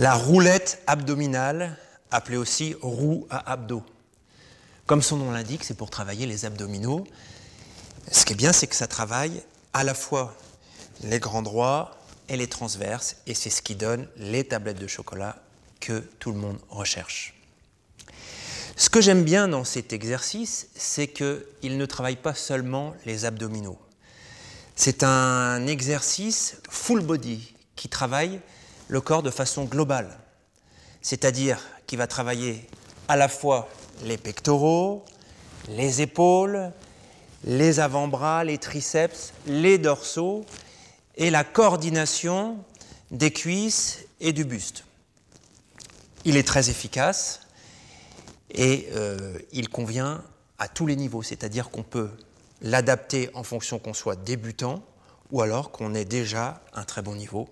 La roulette abdominale, appelée aussi roue à abdos. Comme son nom l'indique, c'est pour travailler les abdominaux. Ce qui est bien, c'est que ça travaille à la fois les grands droits et les transverses, et c'est ce qui donne les tablettes de chocolat que tout le monde recherche. Ce que j'aime bien dans cet exercice, c'est qu'il ne travaille pas seulement les abdominaux. C'est un exercice full body qui travaille le corps de façon globale, c'est-à-dire qui va travailler à la fois les pectoraux, les épaules, les avant-bras, les triceps, les dorsaux et la coordination des cuisses et du buste. Il est très efficace et il convient à tous les niveaux, c'est-à-dire qu'on peut l'adapter en fonction qu'on soit débutant ou alors qu'on ait déjà un très bon niveau.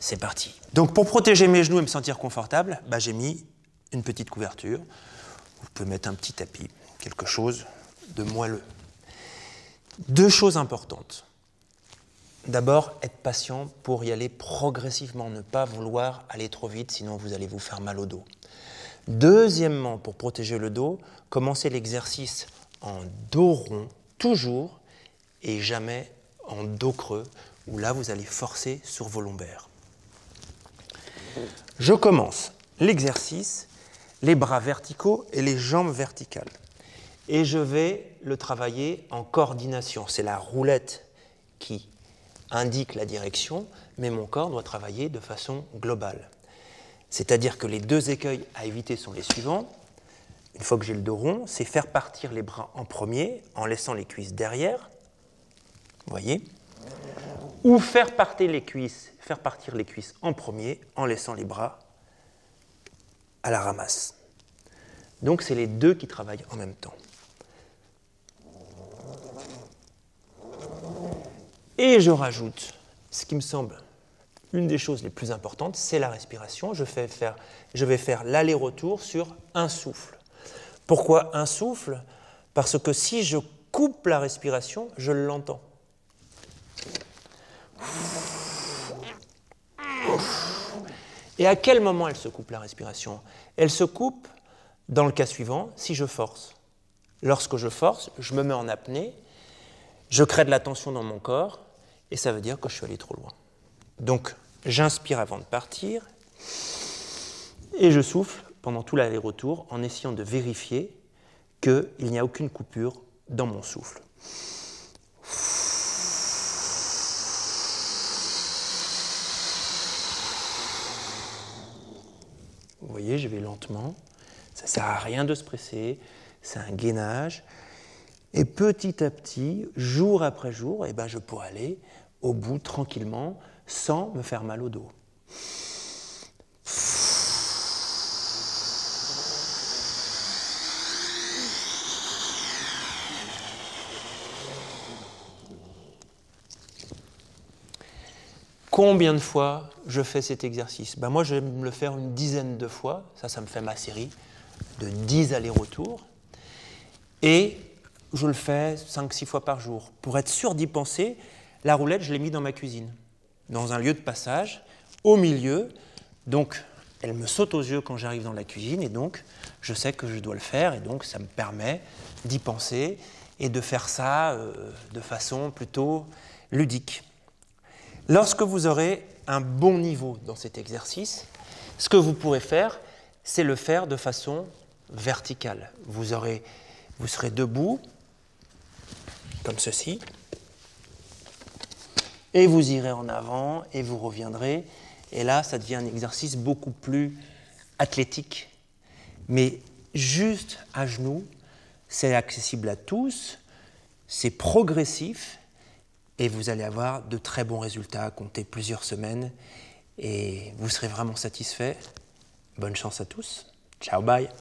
C'est parti. Donc pour protéger mes genoux et me sentir confortable, j'ai mis une petite couverture. Vous pouvez mettre un petit tapis, quelque chose de moelleux. Deux choses importantes. D'abord, être patient pour y aller progressivement, ne pas vouloir aller trop vite, sinon vous allez vous faire mal au dos. Deuxièmement, pour protéger le dos, commencez l'exercice en dos rond, toujours, et jamais en dos creux, où là vous allez forcer sur vos lombaires. Je commence l'exercice, les bras verticaux et les jambes verticales. Et je vais le travailler en coordination. C'est la roulette qui indique la direction, mais mon corps doit travailler de façon globale. C'est-à-dire que les deux écueils à éviter sont les suivants. Une fois que j'ai le dos rond, c'est faire partir les bras en premier, en laissant les cuisses derrière. Vous voyez ? Ou faire partir les cuisses en premier, en laissant les bras à la ramasse. Donc c'est les deux qui travaillent en même temps. Et je rajoute ce qui me semble une des choses les plus importantes, c'est la respiration. Je vais faire l'aller-retour sur un souffle. Pourquoi un souffle? Parce que si je coupe la respiration, je l'entends. Et à quel moment elle se coupe la respiration? Elle se coupe dans le cas suivant, si je force. Lorsque je force, je me mets en apnée, je crée de la tension dans mon corps, et ça veut dire que je suis allé trop loin. Donc, j'inspire avant de partir, et je souffle pendant tout l'aller-retour en essayant de vérifier qu'il n'y a aucune coupure dans mon souffle. Vous voyez, je vais lentement. Ça ne sert à rien de se presser, c'est un gainage. Et petit à petit, jour après jour, je pourrais aller au bout tranquillement sans me faire mal au dos. Combien de fois je fais cet exercice? Moi, je vais me le faire une dizaine de fois. Ça me fait ma série de 10 allers-retours, et je le fais 5-6 fois par jour. Pour être sûr d'y penser, la roulette, je l'ai mise dans ma cuisine, dans un lieu de passage, au milieu, donc elle me saute aux yeux quand j'arrive dans la cuisine, et donc je sais que je dois le faire, et donc ça me permet d'y penser et de faire ça de façon plutôt ludique. Lorsque vous aurez un bon niveau dans cet exercice, ce que vous pourrez faire, c'est le faire de façon verticale. Vous serez debout, comme ceci, et vous irez en avant, et vous reviendrez. Et là, ça devient un exercice beaucoup plus athlétique. Mais juste à genoux, c'est accessible à tous, c'est progressif, et vous allez avoir de très bons résultats à compter plusieurs semaines, et vous serez vraiment satisfait. Bonne chance à tous. Ciao, bye.